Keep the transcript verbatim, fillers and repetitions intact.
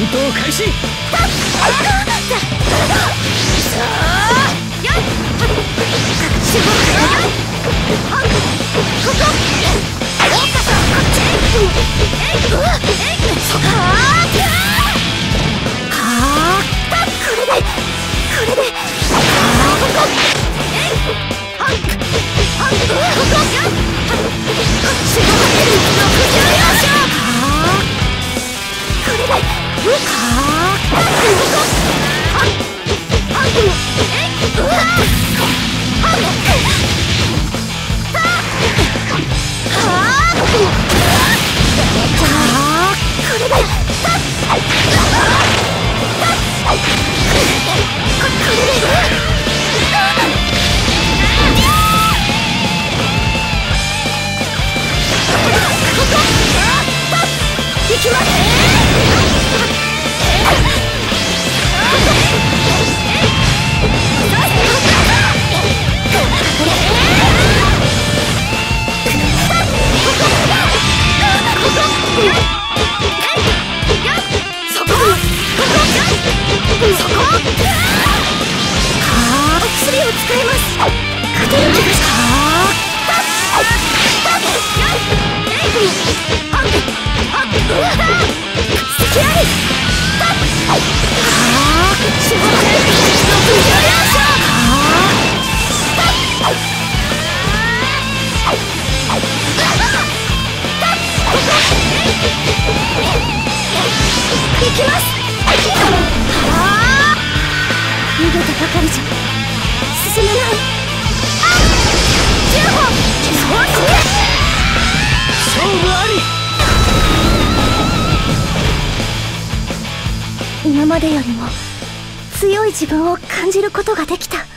戦闘開始。うわいきますね。行きます。逃げたばかりじゃ進めない。あっじゅうほん勝負あり。今までよりも強い自分を感じることができた。